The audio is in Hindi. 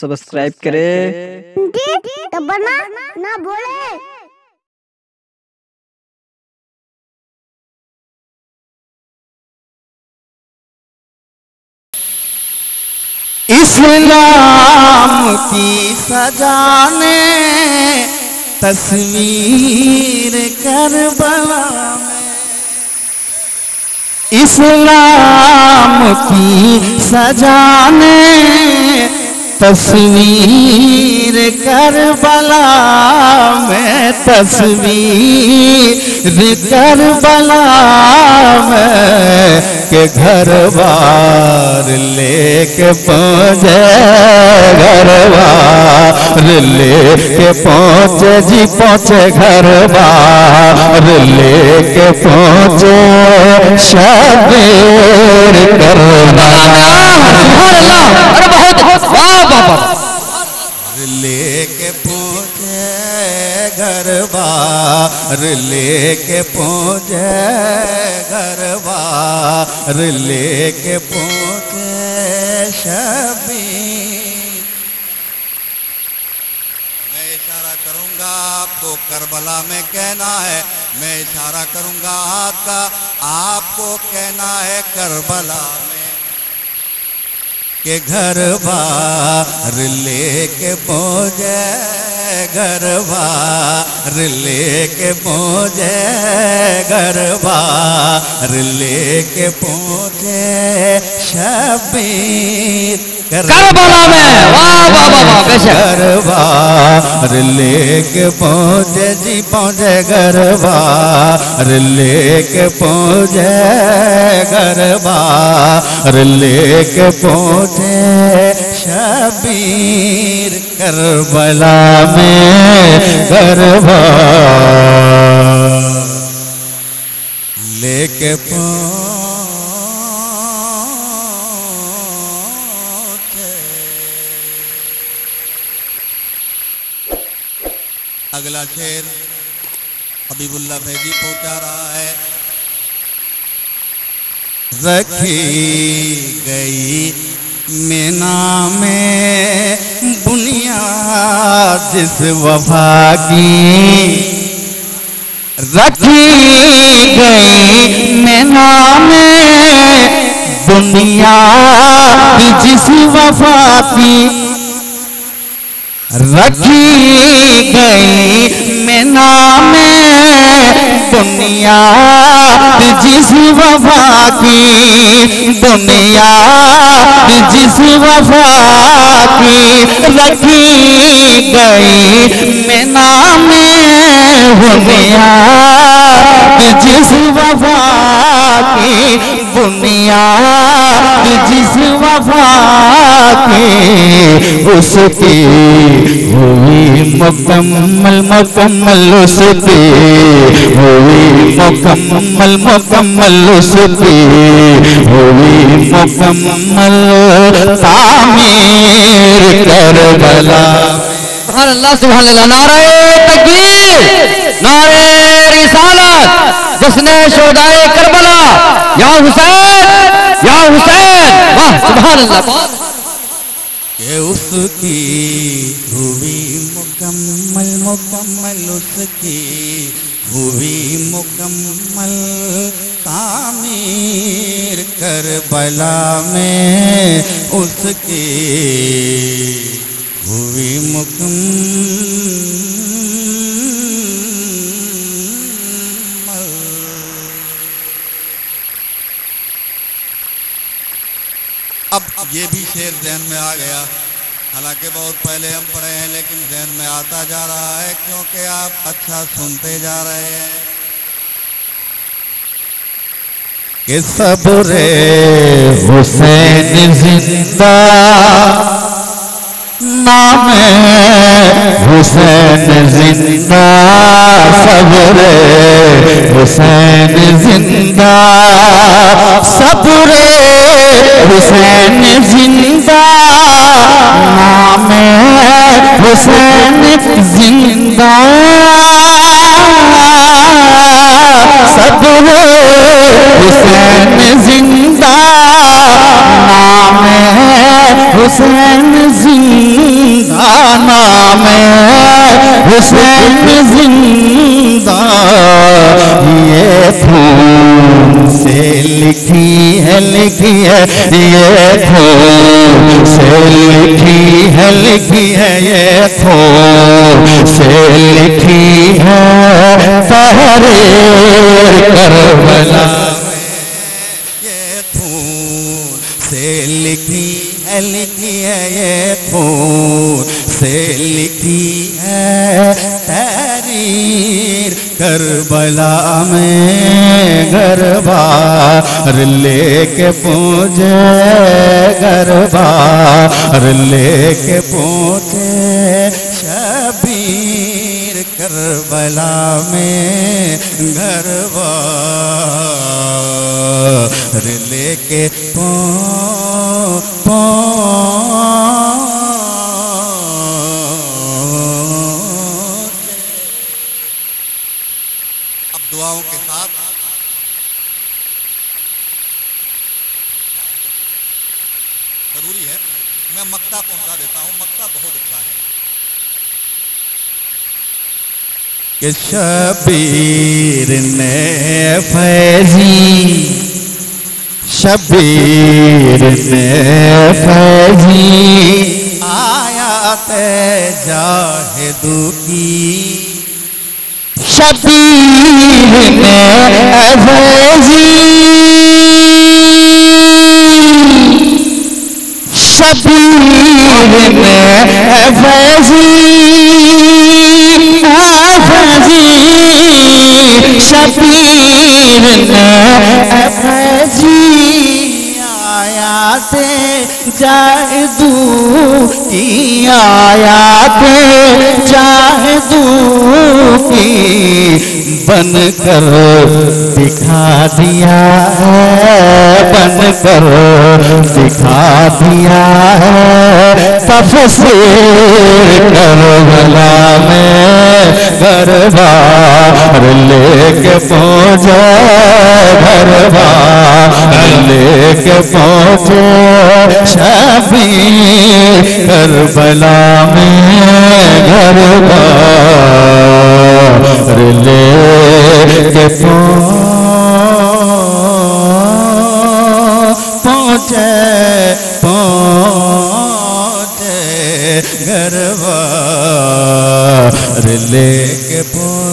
सब्सक्राइब करें दबाना ना भूलें। इस्लाम की सजाने तस्वीर करबला में, इस्लाम की सजाने तस्वीर करबला में, तस्वीर करबला में के घरवार लेके पहुँचे, घरवार लेके पहुँचे जी पहुँचे, घरवार लेके पहुँचे शबीर करबला। अरे बहुत वाह बाबा, लेके पहुँचे घरवार लेके पहुँचे, घरवार लेके पहुँचे शबीर। मैं इशारा करूँगा आपको करबला में कहना है, मैं इशारा करूँगा हाथ का आपको कहना है करबला में के घरवार लेके पहुँचे, घरवार लेके पहुँचे, घरवार लेके पहुँचे शबीर करबला में। वाह वाह वाह, घरवार लेके पहुँचे जी पहुँचे, घरवार लेके पहुँचे, घरवार लेके पहुँचे शबीर करबला में, करबला लेके पहुँचे। अगला शेर हबीबुल्लाह फैजी पहुँचा रहा है। रखी गई मीना में बुनियाद जिस वफा की, रखी गई मीना में बुनियाद जिस वफा की, रखी गई मीना में बुनियाद जिस वफा की, बुनियाद जिस वफा की रखी गई मीना में, बुनियाद जिस वफा की, बुनियाद जिस वफा की उसकी हुई मुकम्मल मुकम्मल, उसकी हुई मुकम्मल मुकम्मल, उसकी हुई मुकम्मल तामीर करबला। सुभान अल्लाह सुभान अल्लाह, नारे तकबीर, नारे रिसालत, जिसने शोदाए करबला, या हुसैन या हुसैन। वाह सुभान अल्लाह। के उसकी हुई मुकम्मल मुकम्मल, उसकी हुई मुकम्मल तामीर करबला में, उसकी हुई मुकम्मल। अब ये भी शेर ज़हन में आ गया, हालांकि बहुत पहले हम पढ़े हैं लेकिन ज़हन में आता जा रहा है क्योंकि आप अच्छा सुनते जा रहे हैं। कि सबरे हुसैन जिंदा, नाम हुसैन जिंदा, सबरे हुसैन जिंदा, सबरे हुसैन जिंदा, नाम हुसैन जिंदा, सबरे हुसैन जिंदा, नाम हुसैन जिंदा। हुसैन जिंदा ये खून से लिखी है ये खून से लिखी है ये खून से लिखी है तहरीर करबला ये खून से लिखी है ये खून से लिखी है तहरीर करबला में घरबार लेके पहुँचे घरबार लेके पहुँचे शबीर करबला में घरबार लेके दुआओं के साथ जरूरी है मैं मक्का पहुंचा देता हूं। मक्का बहुत अच्छा है। कि शबीर ने फैजी शबीर ने फैजी आयात जाहिदू की शबीर ने फैजी शबीर ने फैजी फैजी शबीर ने फैजी आयाते जाहिदू की आयाते जाहिदू की बनकर दिखा दिया है बनकर दिखा दिया है तफसीर करबला में घरबार लेके पहुँचा घरबार लेके पहुँचे शबीर करबला में घरबार लेके पहुँचे पहुँचे घरबार लेके पहुँचे।